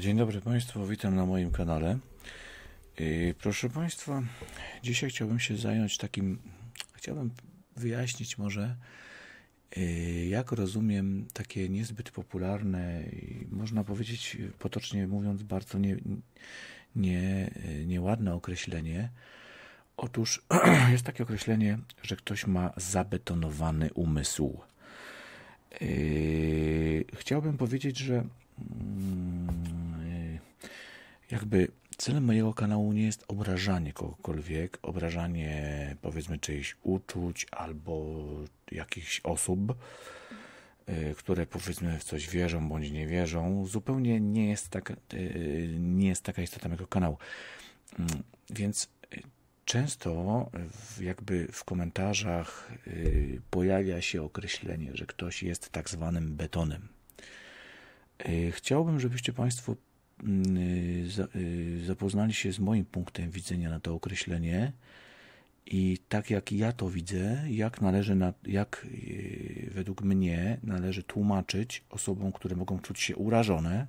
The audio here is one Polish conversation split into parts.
Dzień dobry Państwu, witam na moim kanale. Proszę Państwa, dzisiaj chciałbym się zająć takim, chciałbym wyjaśnić może, jak rozumiem takie niezbyt popularne i można powiedzieć potocznie mówiąc bardzo nieładne określenie. Otóż jest takie określenie, że ktoś ma zabetonowany umysł. Chciałbym powiedzieć, że jakby celem mojego kanału nie jest obrażanie kogokolwiek, obrażanie powiedzmy czyichś uczuć albo jakichś osób, które powiedzmy w coś wierzą bądź nie wierzą. Zupełnie nie jest taka istota mojego kanału. Więc często jakby w komentarzach pojawia się określenie, że ktoś jest tak zwanym betonem. Chciałbym, żebyście Państwo zapoznali się z moim punktem widzenia na to określenie i tak jak ja to widzę, jak według mnie należy tłumaczyć osobom, które mogą czuć się urażone,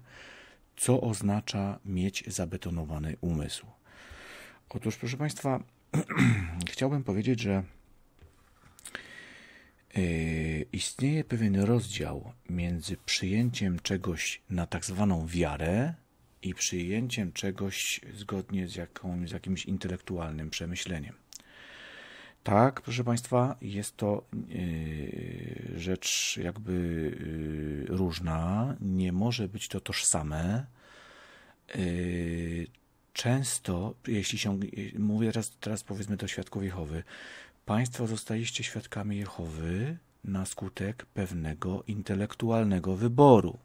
co oznacza mieć zabetonowany umysł. Otóż, proszę Państwa, chciałbym powiedzieć, że istnieje pewien rozdział między przyjęciem czegoś na tak zwaną wiarę i przyjęciem czegoś zgodnie z jakimś intelektualnym przemyśleniem. Tak, proszę Państwa, jest to rzecz jakby różna, nie może być to tożsame. Często, jeśli się, mówię teraz powiedzmy do świadków Jehowy, Państwo zostaliście świadkami Jehowy na skutek pewnego intelektualnego wyboru.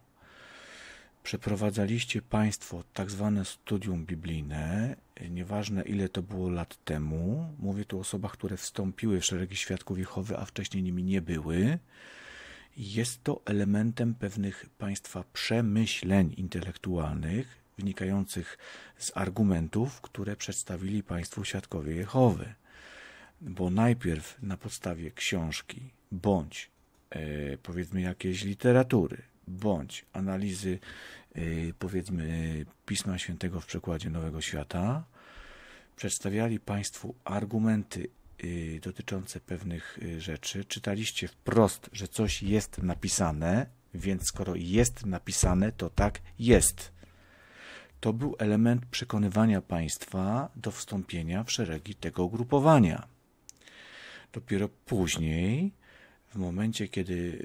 Przeprowadzaliście Państwo tak zwane studium biblijne, nieważne ile to było lat temu, mówię tu o osobach, które wstąpiły w szeregi świadków Jehowy, a wcześniej nimi nie były. Jest to elementem pewnych Państwa przemyśleń intelektualnych, wynikających z argumentów, które przedstawili Państwu świadkowie Jehowy. Bo najpierw na podstawie książki, bądź powiedzmy jakiejś literatury, bądź analizy powiedzmy Pisma Świętego w przekładzie Nowego Świata, przedstawiali Państwu argumenty dotyczące pewnych rzeczy. Czytaliście wprost, że coś jest napisane, więc skoro jest napisane, to tak jest. To był element przekonywania Państwa do wstąpienia w szeregi tego ugrupowania. Dopiero później, w momencie, kiedy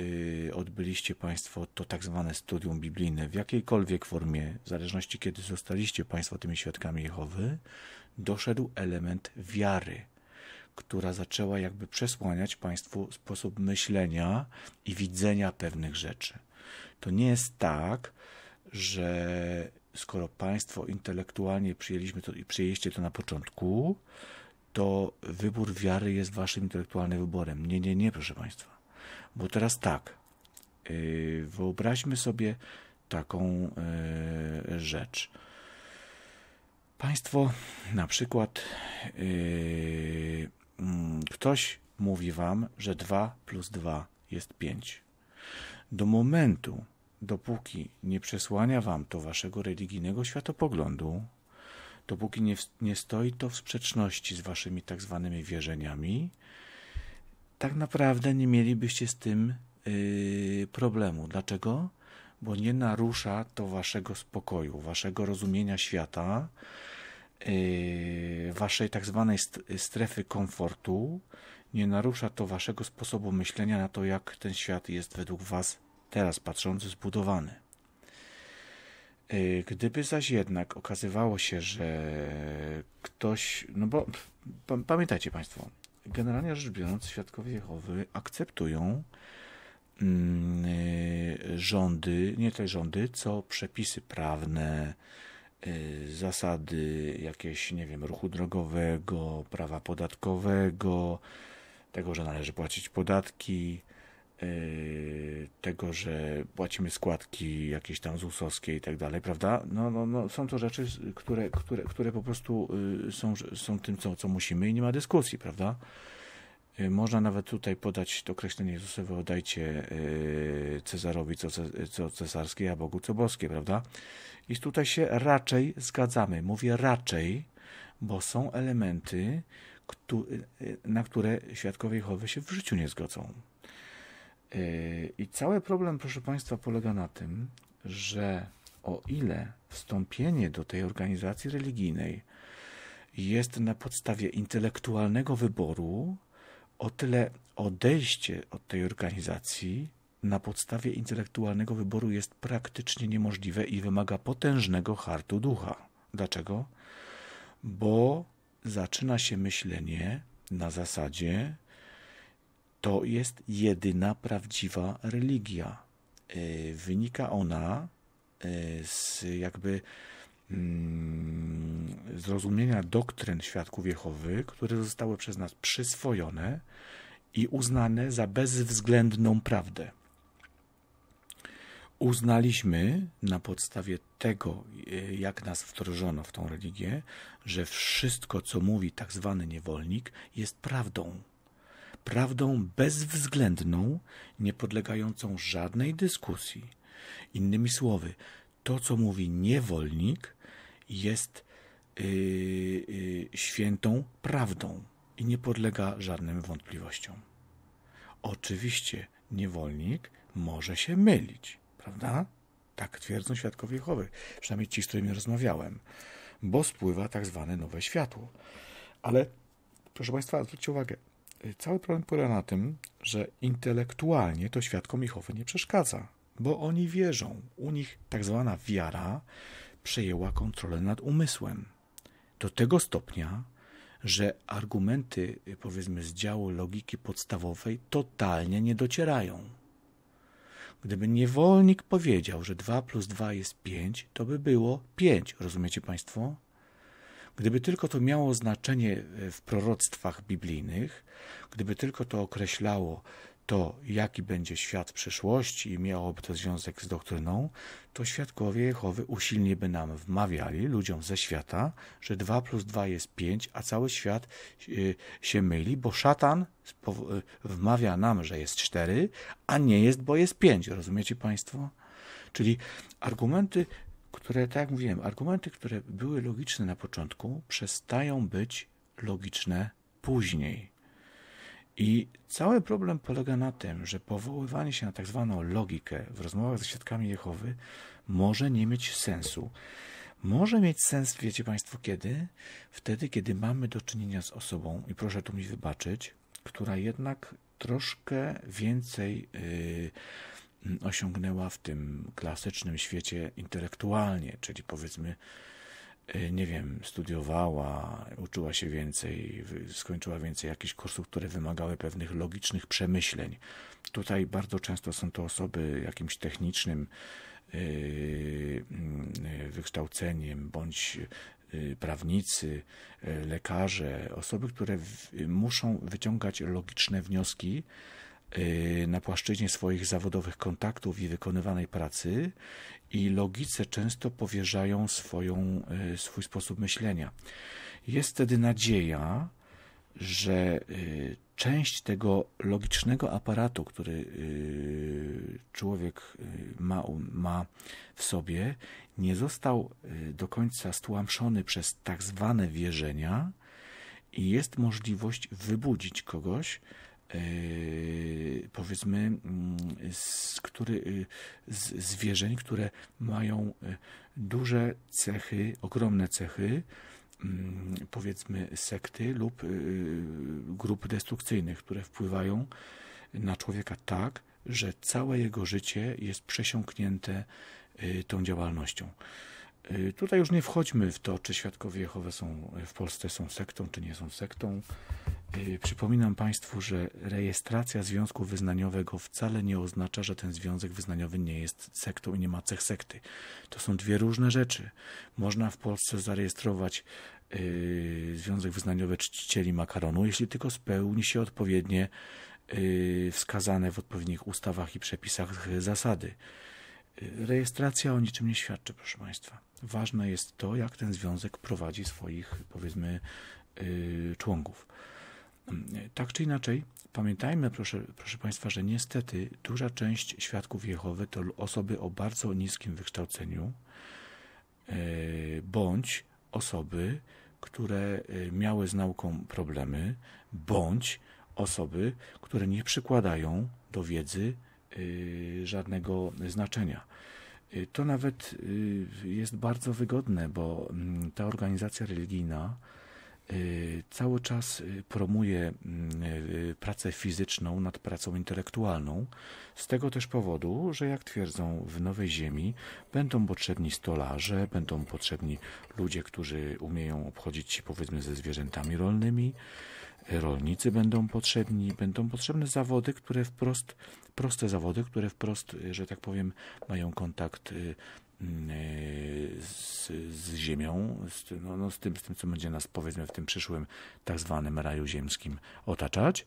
odbyliście Państwo to tak zwane studium biblijne w jakiejkolwiek formie, w zależności kiedy zostaliście Państwo tymi świadkami Jehowy, doszedł element wiary, która zaczęła jakby przesłaniać Państwu sposób myślenia i widzenia pewnych rzeczy. To nie jest tak, że skoro Państwo intelektualnie przyjęliście to na początku, to wybór wiary jest Waszym intelektualnym wyborem. Nie, nie, nie, proszę Państwa. Bo teraz tak, wyobraźmy sobie taką rzecz. Państwo, na przykład, ktoś mówi Wam, że 2 plus 2 jest 5. Do momentu, dopóki nie przesłania Wam to Waszego religijnego światopoglądu, dopóki nie stoi to w sprzeczności z Waszymi tak zwanymi wierzeniami, tak naprawdę nie mielibyście z tym problemu. Dlaczego? Bo nie narusza to Waszego spokoju, Waszego rozumienia świata, Waszej tak zwanej strefy komfortu, nie narusza to Waszego sposobu myślenia na to, jak ten świat jest według Was teraz patrząc zbudowany. Gdyby zaś jednak okazywało się, że ktoś, no bo pamiętajcie Państwo, generalnie rzecz biorąc, świadkowie Jehowy akceptują rządy, nie te rządy, co przepisy prawne, zasady jakieś, nie wiem, ruchu drogowego, prawa podatkowego, tego, że należy płacić podatki, tego, że płacimy składki jakieś tam ZUS-owskie i tak dalej, prawda? No, są to rzeczy, które po prostu są tym, co musimy i nie ma dyskusji, prawda? Można nawet tutaj podać to określenie Jezusowe: oddajcie Cezarowi co cesarskie, a Bogu co boskie, prawda? I tutaj się raczej zgadzamy. Mówię raczej, bo są elementy, na które świadkowie Jehowy się w życiu nie zgodzą. I cały problem, proszę Państwa, polega na tym, że o ile wstąpienie do tej organizacji religijnej jest na podstawie intelektualnego wyboru, o tyle odejście od tej organizacji na podstawie intelektualnego wyboru jest praktycznie niemożliwe i wymaga potężnego hartu ducha. Dlaczego? Bo zaczyna się myślenie na zasadzie: to jest jedyna prawdziwa religia. Wynika ona z jakby zrozumienia doktryn świadków Jehowy, które zostały przez nas przyswojone i uznane za bezwzględną prawdę. Uznaliśmy na podstawie tego, jak nas wdrożono w tą religię, że wszystko, co mówi tak zwany niewolnik, jest prawdą. Prawdą bezwzględną, niepodlegającą żadnej dyskusji. Innymi słowy, to, co mówi niewolnik, jest świętą prawdą i nie podlega żadnym wątpliwościom. Oczywiście niewolnik może się mylić, prawda? Tak twierdzą świadkowie Jehowy, przynajmniej ci, z którymi rozmawiałem, bo spływa tak zwane nowe światło. Ale, proszę Państwa, zwróćcie uwagę, cały problem polega na tym, że intelektualnie to świadkom Jehowy nie przeszkadza, bo oni wierzą. U nich tak zwana wiara przejęła kontrolę nad umysłem. Do tego stopnia, że argumenty, powiedzmy, z działu logiki podstawowej totalnie nie docierają. Gdyby niewolnik powiedział, że 2 plus 2 jest 5, to by było 5, rozumiecie Państwo? Gdyby tylko to miało znaczenie w proroctwach biblijnych, gdyby tylko to określało to, jaki będzie świat przyszłości i miałoby to związek z doktryną, to świadkowie Jehowy usilnie by nam wmawiali, ludziom ze świata, że 2 plus 2 jest 5, a cały świat się myli, bo szatan wmawia nam, że jest 4, a nie jest, bo jest 5. Rozumiecie Państwo? Czyli argumenty, które, tak jak mówiłem, argumenty, które były logiczne na początku, przestają być logiczne później. I cały problem polega na tym, że powoływanie się na tak zwaną logikę w rozmowach ze świadkami Jehowy może nie mieć sensu. Może mieć sens, wiecie Państwo, kiedy? Wtedy, kiedy mamy do czynienia z osobą, i proszę tu mi wybaczyć, która jednak troszkę więcej osiągnęła w tym klasycznym świecie intelektualnie, czyli powiedzmy, nie wiem, studiowała, uczyła się więcej, skończyła więcej jakichś kursów, które wymagały pewnych logicznych przemyśleń. Tutaj bardzo często są to osoby jakimś technicznym wykształceniem, bądź prawnicy, lekarze, osoby, które muszą wyciągać logiczne wnioski na płaszczyźnie swoich zawodowych kontaktów i wykonywanej pracy, i logice często powierzają swój sposób myślenia. Jest wtedy nadzieja, że część tego logicznego aparatu, który człowiek ma w sobie, nie został do końca stłamszony przez tak zwane wierzenia i jest możliwość wybudzić kogoś, powiedzmy, z wierzeń, które mają duże cechy, ogromne cechy, powiedzmy, sekty lub grup destrukcyjnych, które wpływają na człowieka tak, że całe jego życie jest przesiąknięte tą działalnością. Tutaj już nie wchodźmy w to, czy świadkowie Jehowy w Polsce są sektą, czy nie są sektą. Przypominam Państwu, że rejestracja związku wyznaniowego wcale nie oznacza, że ten związek wyznaniowy nie jest sektą i nie ma cech sekty. To są dwie różne rzeczy. Można w Polsce zarejestrować związek wyznaniowy czcicieli makaronu, jeśli tylko spełni się odpowiednie wskazane w odpowiednich ustawach i przepisach zasady. Rejestracja o niczym nie świadczy, proszę Państwa. Ważne jest to, jak ten związek prowadzi swoich, powiedzmy, członków. Tak czy inaczej, pamiętajmy, proszę Państwa, że niestety duża część świadków Jehowy to osoby o bardzo niskim wykształceniu, bądź osoby, które miały z nauką problemy, bądź osoby, które nie przykładają do wiedzy żadnego znaczenia. To nawet jest bardzo wygodne, bo ta organizacja religijna cały czas promuje pracę fizyczną nad pracą intelektualną, z tego też powodu, że jak twierdzą w Nowej Ziemi, będą potrzebni stolarze, będą potrzebni ludzie, którzy umieją obchodzić się, powiedzmy, ze zwierzętami rolnymi, rolnicy będą potrzebni, będą potrzebne zawody, które wprost, proste zawody, które wprost, że tak powiem, mają kontakt z ziemią, z tym, co będzie nas, powiedzmy, w tym przyszłym tak zwanym raju ziemskim otaczać,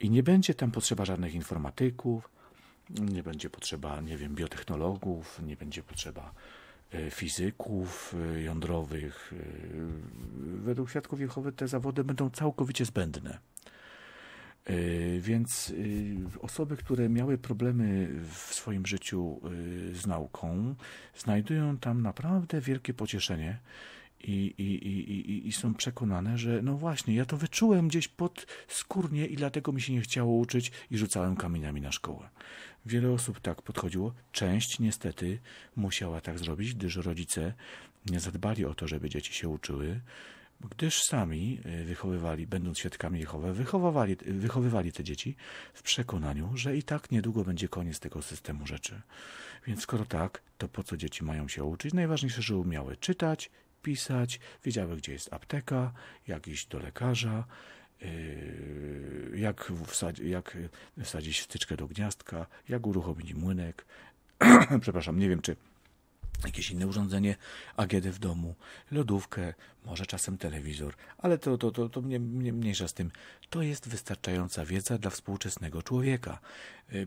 i nie będzie tam potrzeba żadnych informatyków, nie będzie potrzeba, nie wiem, biotechnologów, nie będzie potrzeba fizyków jądrowych. Według świadków Jehowy te zawody będą całkowicie zbędne. Więc osoby, które miały problemy w swoim życiu z nauką, znajdują tam naprawdę wielkie pocieszenie i są przekonane, że no właśnie, ja to wyczułem gdzieś podskórnie i dlatego mi się nie chciało uczyć i rzucałem kamieniami na szkołę. Wiele osób tak podchodziło. Część niestety musiała tak zrobić, gdyż rodzice nie zadbali o to, żeby dzieci się uczyły, gdyż sami wychowywali, będąc świadkami Jehowy, wychowywali te dzieci w przekonaniu, że i tak niedługo będzie koniec tego systemu rzeczy. Więc skoro tak, to po co dzieci mają się uczyć? Najważniejsze, że umiały czytać, pisać, wiedziały, gdzie jest apteka, jak iść do lekarza, jak wsadzić wtyczkę do gniazdka, jak uruchomić młynek, przepraszam, nie wiem, czy jakieś inne urządzenie AGD w domu, lodówkę, może czasem telewizor, ale to mniejsza z tym. To jest wystarczająca wiedza dla współczesnego człowieka.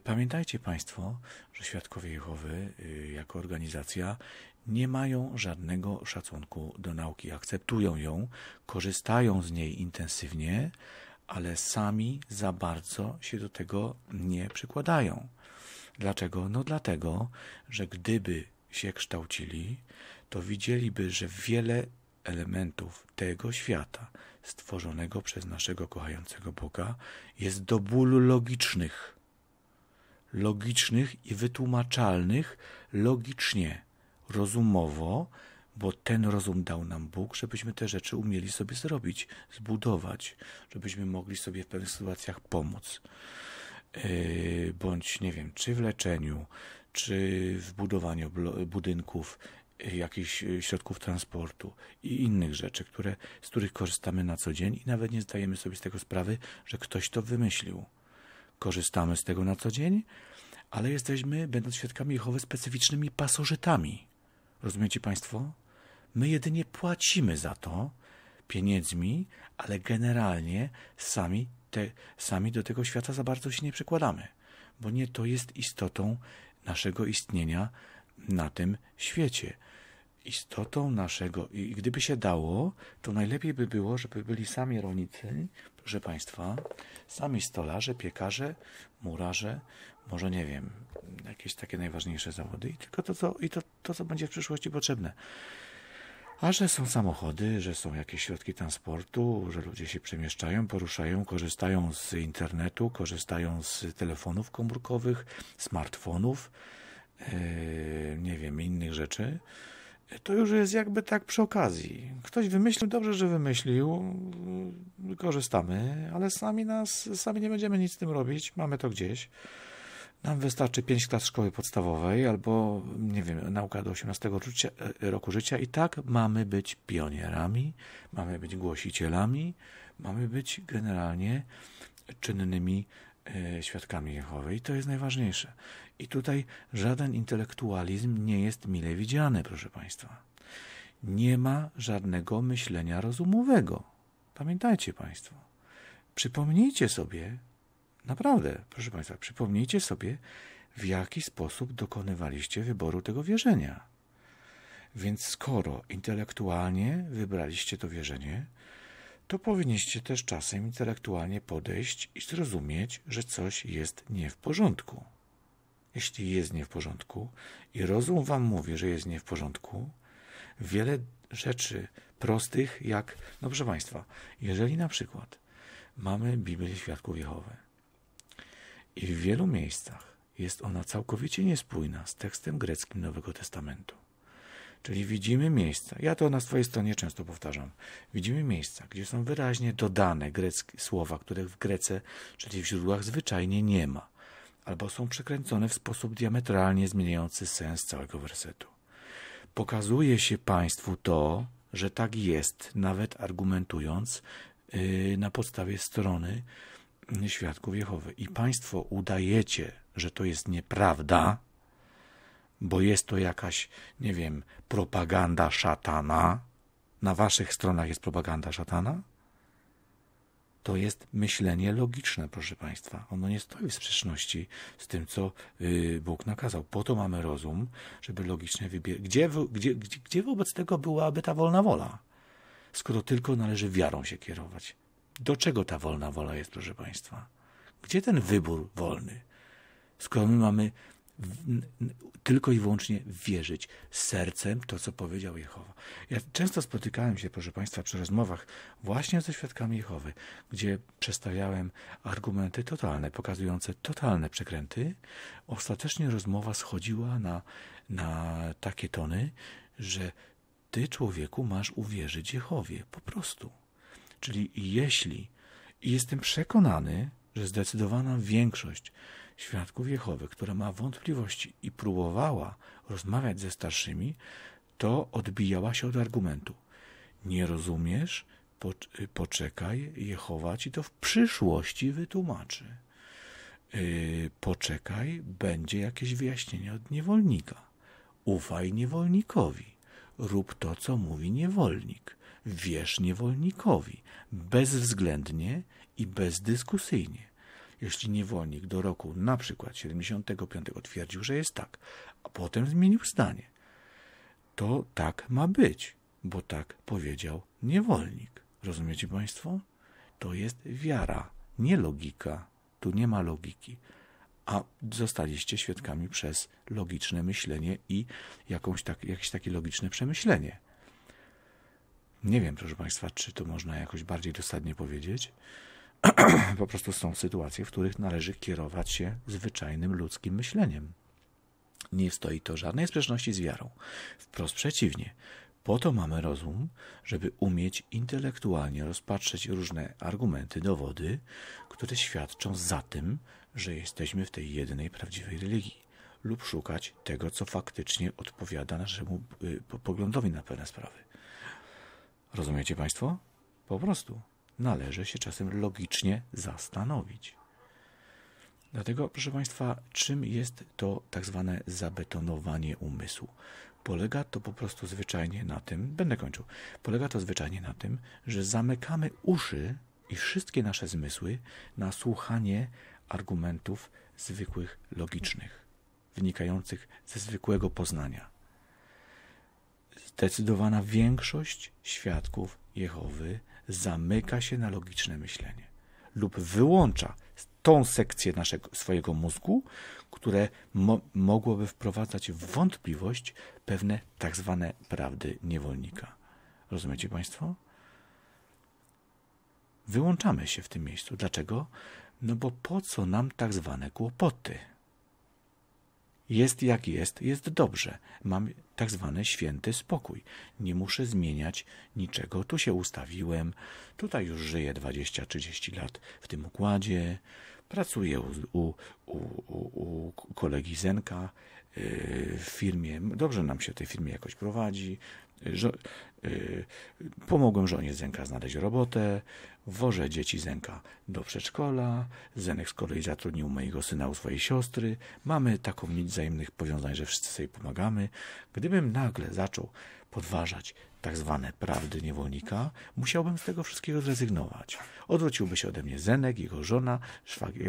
Pamiętajcie Państwo, że Świadkowie Jehowy jako organizacja nie mają żadnego szacunku do nauki. Akceptują ją, korzystają z niej intensywnie, ale sami za bardzo się do tego nie przykładają. Dlaczego? No dlatego, że gdyby się kształcili, to widzieliby, że wiele elementów tego świata stworzonego przez naszego kochającego Boga jest do bólu logicznych i wytłumaczalnych logicznie, rozumowo, bo ten rozum dał nam Bóg, żebyśmy te rzeczy umieli sobie zrobić, zbudować, żebyśmy mogli sobie w pewnych sytuacjach pomóc, bądź, nie wiem, czy w leczeniu, czy w budowaniu budynków, jakichś środków transportu i innych rzeczy, z których korzystamy na co dzień i nawet nie zdajemy sobie z tego sprawy, że ktoś to wymyślił. Korzystamy z tego na co dzień, ale jesteśmy, będąc świadkami Jehowy, specyficznymi pasożytami. Rozumiecie Państwo? My jedynie płacimy za to pieniędzmi, ale generalnie sami do tego świata za bardzo się nie przykładamy, bo nie to jest istotą naszego istnienia na tym świecie. Istotą naszego, i gdyby się dało, to najlepiej by było, żeby byli sami rolnicy, proszę Państwa, sami stolarze, piekarze, murarze, może nie wiem, jakieś takie najważniejsze zawody i tylko to, co będzie w przyszłości potrzebne. A że są samochody, że są jakieś środki transportu, że ludzie się przemieszczają, poruszają, korzystają z internetu, korzystają z telefonów komórkowych, smartfonów, nie wiem, innych rzeczy, to już jest jakby tak przy okazji. Ktoś wymyślił, dobrze, że wymyślił, korzystamy, ale sami nie będziemy nic z tym robić, mamy to gdzieś. Nam wystarczy 5 klas szkoły podstawowej albo, nie wiem, nauka do 18 roku życia i tak mamy być pionierami, mamy być głosicielami, mamy być generalnie czynnymi świadkami Jehowy i to jest najważniejsze. I tutaj żaden intelektualizm nie jest mile widziany, proszę Państwa. Nie ma żadnego myślenia rozumowego. Pamiętajcie Państwo, przypomnijcie sobie, naprawdę, proszę Państwa, przypomnijcie sobie, w jaki sposób dokonywaliście wyboru tego wierzenia. Więc skoro intelektualnie wybraliście to wierzenie, to powinniście też czasem intelektualnie podejść i zrozumieć, że coś jest nie w porządku. Jeśli jest nie w porządku i rozum wam mówi, że jest nie w porządku, wiele rzeczy prostych jak, no proszę Państwa, jeżeli na przykład mamy Biblię Świadków Jehowy i w wielu miejscach jest ona całkowicie niespójna z tekstem greckim Nowego Testamentu. Czyli widzimy miejsca, ja to na swojej stronie często powtarzam, widzimy miejsca, gdzie są wyraźnie dodane greckie słowa, których w Grece, czyli w źródłach zwyczajnie nie ma, albo są przekręcone w sposób diametralnie zmieniający sens całego wersetu. Pokazuje się Państwu to, że tak jest, nawet argumentując na podstawie strony Świadków Jehowy. I Państwo udajecie, że to jest nieprawda, bo jest to jakaś, nie wiem, propaganda szatana. Na Waszych stronach jest propaganda szatana? To jest myślenie logiczne, proszę Państwa. Ono nie stoi w sprzeczności z tym, co Bóg nakazał. Po to mamy rozum, żeby logicznie wybierać. Gdzie wobec tego byłaby ta wolna wola? Skoro tylko należy wiarą się kierować. Do czego ta wolna wola jest, proszę Państwa? Gdzie ten wybór wolny? Skoro my mamy tylko i wyłącznie wierzyć sercem to, co powiedział Jehowa. Ja często spotykałem się, proszę Państwa, przy rozmowach właśnie ze Świadkami Jehowy, gdzie przedstawiałem argumenty totalne, pokazujące totalne przekręty. Ostatecznie rozmowa schodziła na takie tony, że ty, człowieku, masz uwierzyć Jehowie, po prostu. Czyli jeśli, i jestem przekonany, że zdecydowana większość Świadków Jehowy, która ma wątpliwości i próbowała rozmawiać ze starszymi, to odbijała się od argumentu. Nie rozumiesz? Poczekaj, Jehowa ci to w przyszłości wytłumaczy. Poczekaj, będzie jakieś wyjaśnienie od niewolnika. Ufaj niewolnikowi. Rób to, co mówi niewolnik. Wierz niewolnikowi. Bezwzględnie i bezdyskusyjnie. Jeśli niewolnik do roku na przykład 75 twierdził, że jest tak, a potem zmienił zdanie, to tak ma być, bo tak powiedział niewolnik. Rozumiecie Państwo? To jest wiara, nie logika. Tu nie ma logiki. A zostaliście świadkami przez logiczne myślenie i jakieś takie logiczne przemyślenie. Nie wiem, proszę Państwa, czy to można jakoś bardziej dosadnie powiedzieć. Po prostu są sytuacje, w których należy kierować się zwyczajnym ludzkim myśleniem. Nie stoi to żadnej sprzeczności z wiarą. Wprost przeciwnie. Po to mamy rozum, żeby umieć intelektualnie rozpatrzeć różne argumenty, dowody, które świadczą za tym, że jesteśmy w tej jedynej prawdziwej religii, lub szukać tego, co faktycznie odpowiada naszemu poglądowi na pewne sprawy. Rozumiecie Państwo? Po prostu. Należy się czasem logicznie zastanowić. Dlatego, proszę Państwa, czym jest to tak zwane zabetonowanie umysłu? Polega to po prostu zwyczajnie na tym, będę kończył, polega to zwyczajnie na tym, że zamykamy uszy i wszystkie nasze zmysły na słuchanie argumentów zwykłych, logicznych, wynikających ze zwykłego poznania. Zdecydowana większość Świadków Jehowy zamyka się na logiczne myślenie lub wyłącza tą sekcję swojego mózgu, które mogłoby wprowadzać w wątpliwość pewne tak zwane prawdy niewolnika. Rozumiecie Państwo? Wyłączamy się w tym miejscu. Dlaczego? No bo po co nam tak zwane kłopoty? Jest jak jest dobrze. Mam tak zwany święty spokój. Nie muszę zmieniać niczego. Tu się ustawiłem, tutaj już żyję 20-30 lat w tym układzie, pracuję u kolegi Zenka w firmie, dobrze nam się w tej firmie jakoś prowadzi, pomogłem żonie Zenka znaleźć robotę, wożę dzieci Zenka do przedszkola, Zenek z kolei zatrudnił mojego syna u swojej siostry, mamy taką nić wzajemnych powiązań, że wszyscy sobie pomagamy. Gdybym nagle zaczął podważać tak zwane prawdy niewolnika, musiałbym z tego wszystkiego zrezygnować. Odwróciłby się ode mnie Zenek, jego żona,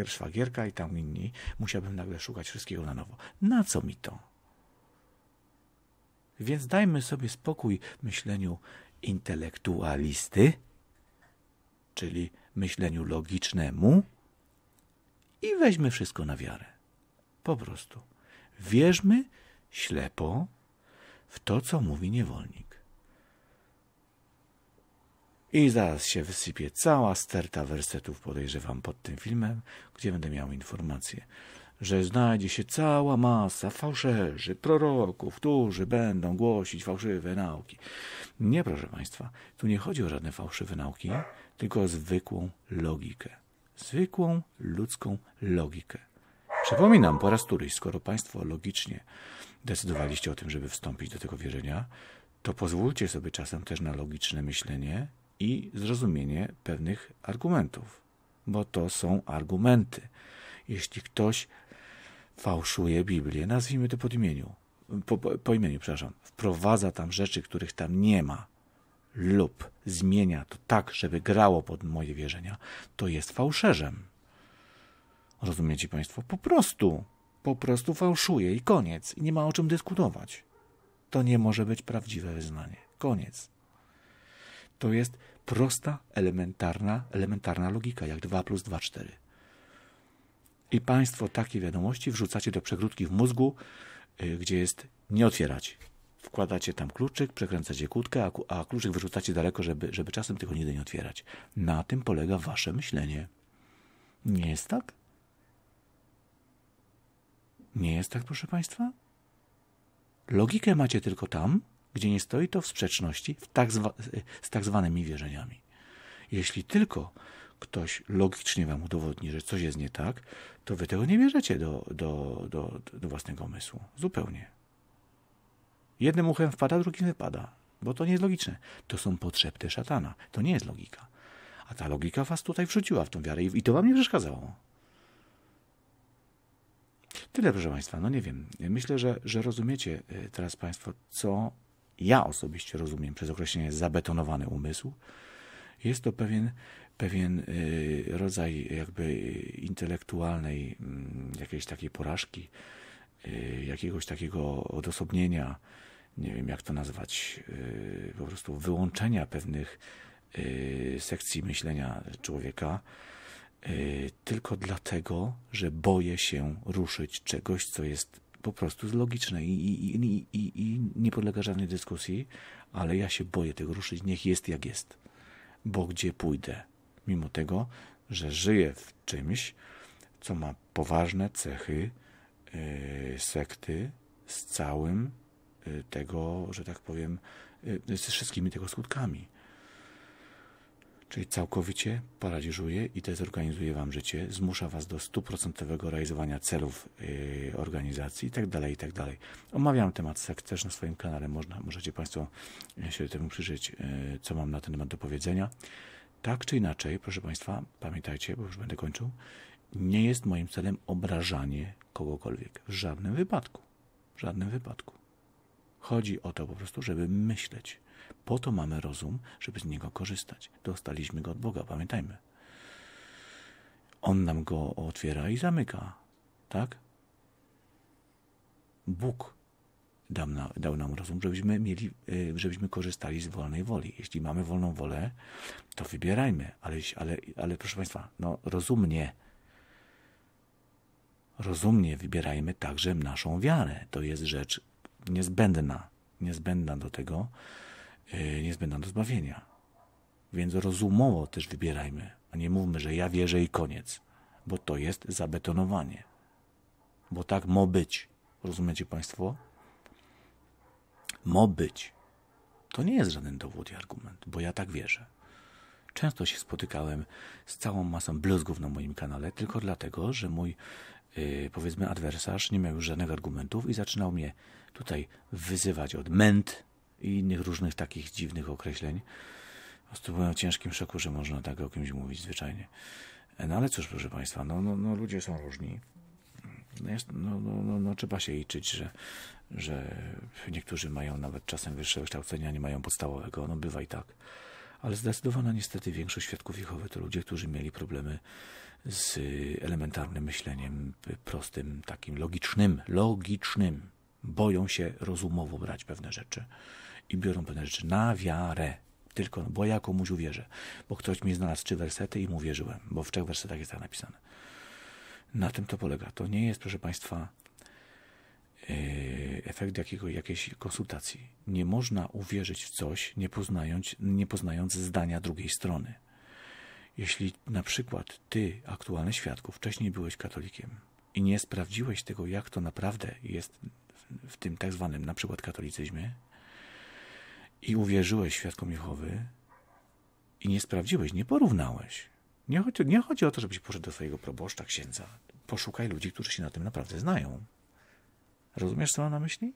szwagierka i tam inni. Musiałbym nagle szukać wszystkiego na nowo. Na co mi to? Więc dajmy sobie spokój myśleniu intelektualisty czyli myśleniu logicznemu, i weźmy wszystko na wiarę. Po prostu. Wierzmy ślepo w to, co mówi niewolnik. I zaraz się wysypie cała sterta wersetów, podejrzewam, pod tym filmem, gdzie będę miał informację, że znajdzie się cała masa fałszerzy, proroków, którzy będą głosić fałszywe nauki. Nie, proszę Państwa, tu nie chodzi o żadne fałszywe nauki, tylko o zwykłą logikę. Zwykłą ludzką logikę. Przypominam po raz któryś, skoro Państwo logicznie decydowaliście o tym, żeby wstąpić do tego wierzenia, to pozwólcie sobie czasem też na logiczne myślenie i zrozumienie pewnych argumentów, bo to są argumenty. Jeśli ktoś fałszuje Biblię, nazwijmy to po imieniu, wprowadza tam rzeczy, których tam nie ma, lub zmienia to tak, żeby grało pod moje wierzenia, to jest fałszerzem. Rozumiecie Państwo? Po prostu fałszuje i koniec. I nie ma o czym dyskutować. To nie może być prawdziwe wyznanie. Koniec. To jest prosta, elementarna logika, jak 2 + 2 = 4. I Państwo takie wiadomości wrzucacie do przegródki w mózgu, gdzie jest nie otwierać. Wkładacie tam kluczyk, przekręcacie kłódkę, a kluczyk wyrzucacie daleko, żeby czasem tego nigdy nie otwierać. Na tym polega wasze myślenie. Nie jest tak? Nie jest tak, proszę Państwa? Logikę macie tylko tam, gdzie nie stoi to w sprzeczności z tak zwanymi wierzeniami. Jeśli tylko ktoś logicznie wam udowodni, że coś jest nie tak, to wy tego nie bierzecie do własnego umysłu. Zupełnie. Jednym uchem wpada, drugim wypada, bo to nie jest logiczne. To są podszepty szatana. To nie jest logika. A ta logika was tutaj wrzuciła w tą wiarę i to wam nie przeszkadzało. Tyle, proszę Państwa. No nie wiem. Myślę, że rozumiecie teraz Państwo, co ja osobiście rozumiem przez określenie zabetonowany umysł. Jest to pewien rodzaj jakby intelektualnej jakiejś takiej porażki, jakiegoś takiego odosobnienia, nie wiem jak to nazwać, po prostu wyłączenia pewnych sekcji myślenia człowieka tylko dlatego, że boję się ruszyć czegoś, co jest po prostu logiczne i nie podlega żadnej dyskusji, ale ja się boję tego ruszyć, niech jest jak jest, bo gdzie pójdę, mimo tego, że żyję w czymś, co ma poważne cechy sekty z całym tego, że tak powiem, z wszystkimi tego skutkami. Czyli całkowicie paraliżuje i dezorganizuje wam życie, zmusza was do 100% realizowania celów organizacji itd., itd. Omawiam temat sekt też na swoim kanale, możecie Państwo się temu przyjrzeć, co mam na ten temat do powiedzenia. Tak czy inaczej, proszę Państwa, pamiętajcie, bo już będę kończył, nie jest moim celem obrażanie kogokolwiek. W żadnym wypadku. W żadnym wypadku. Chodzi o to po prostu, żeby myśleć. Po to mamy rozum, żeby z niego korzystać. Dostaliśmy go od Boga, pamiętajmy. On nam go otwiera i zamyka. Tak? Bóg dał nam rozum, żebyśmy korzystali z wolnej woli. Jeśli mamy wolną wolę, to wybierajmy. Ale proszę Państwa, no rozumnie wybierajmy także naszą wiarę. To jest rzecz niezbędna do tego, niezbędna do zbawienia. Więc rozumowo też wybierajmy, a nie mówmy, że ja wierzę i koniec, bo to jest zabetonowanie. Bo tak ma być. Rozumiecie Państwo? Ma być. To nie jest żaden dowód i argument, bo ja tak wierzę. Często się spotykałem z całą masą bluzgów na moim kanale, tylko dlatego, że mój powiedzmy adwersarz nie miał już żadnych argumentów i zaczynał mnie tutaj wyzywać od męt i innych różnych takich dziwnych określeń. Po prostu byłem w ciężkim szoku, że można tak o kimś mówić zwyczajnie. No ale cóż, proszę Państwa, no ludzie są różni. Trzeba się liczyć, że niektórzy mają nawet czasem wyższe wykształcenia, nie mają podstawowego. No bywa i tak. Ale zdecydowana niestety większość świadków Jehowy to ludzie, którzy mieli problemy z elementarnym myśleniem, prostym, takim logicznym. Boją się rozumowo brać pewne rzeczy i biorą pewne rzeczy na wiarę. Tylko, bo ja komuś uwierzę. Bo ktoś mi znalazł 3 wersety i mu wierzyłem. Bo w 3 wersetach jest tak napisane. Na tym to polega. To nie jest, proszę Państwa, efekt jakiejś konsultacji. Nie można uwierzyć w coś, nie poznając zdania drugiej strony. Jeśli na przykład ty, aktualny świadku, wcześniej byłeś katolikiem i nie sprawdziłeś tego, jak to naprawdę jest w tym tak zwanym na przykład katolicyzmie i uwierzyłeś świadkom Jehowy i nie sprawdziłeś, nie porównałeś. Nie chodzi o to, żebyś poszedł do swojego proboszcza, księdza. Poszukaj ludzi, którzy się na tym naprawdę znają. Rozumiesz, co mam na myśli?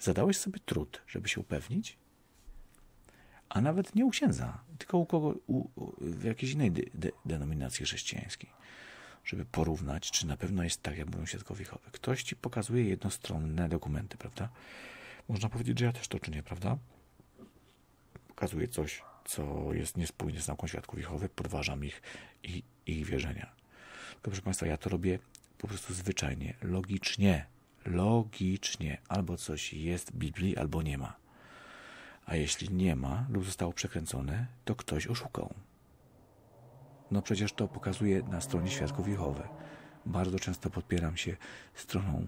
Zadałeś sobie trud, żeby się upewnić, a nawet nie u księdza, tylko w jakiejś innej denominacji chrześcijańskiej, żeby porównać, czy na pewno jest tak, jak mówią świadkowie Jehowy. Ktoś ci pokazuje jednostronne dokumenty, prawda? Można powiedzieć, że ja też to czynię, prawda? Pokazuje coś, co jest niespójne z nauką świadków Jehowy, podważam ich i ich wierzenia. Tylko, proszę Państwa, ja to robię po prostu zwyczajnie, logicznie. Logicznie. Albo coś jest w Biblii, albo nie ma. A jeśli nie ma lub zostało przekręcone, to ktoś oszukał. No przecież to pokazuje na stronie świadków Jehowy. Bardzo często podpieram się stroną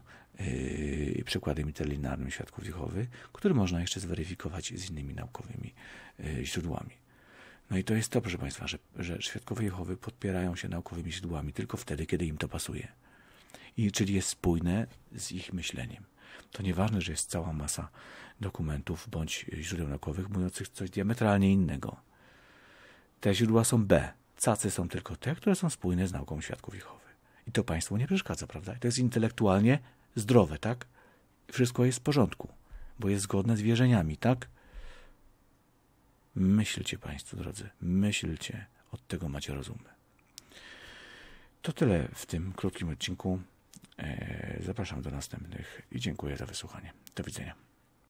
przykładem interlinearnym świadków Jehowy, który można jeszcze zweryfikować z innymi naukowymi źródłami. No i to jest to, proszę Państwa, że świadkowie Jehowy podpierają się naukowymi źródłami tylko wtedy, kiedy im to pasuje. Czyli jest spójne z ich myśleniem. To nieważne, że jest cała masa dokumentów bądź źródeł naukowych mówiących coś diametralnie innego. Te źródła są B. Cacy są tylko te, które są spójne z nauką świadków Jehowy. I to Państwu nie przeszkadza, prawda? I to jest intelektualnie zdrowe, tak? Wszystko jest w porządku, bo jest zgodne z wierzeniami, tak? Myślcie Państwo, drodzy, myślcie. Od tego macie rozumy. To tyle w tym krótkim odcinku. Zapraszam do następnych i dziękuję za wysłuchanie. Do widzenia.